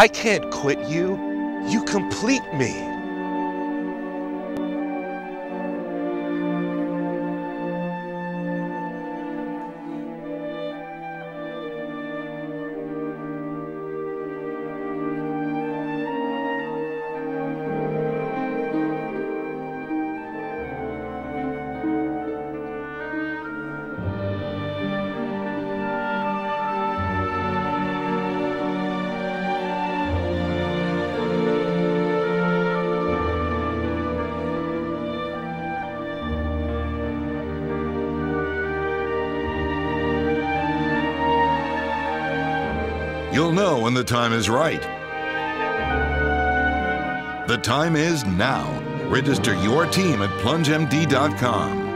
I can't quit you. You complete me. You'll know when the time is right. The time is now. Register your team at PlungeMD.com.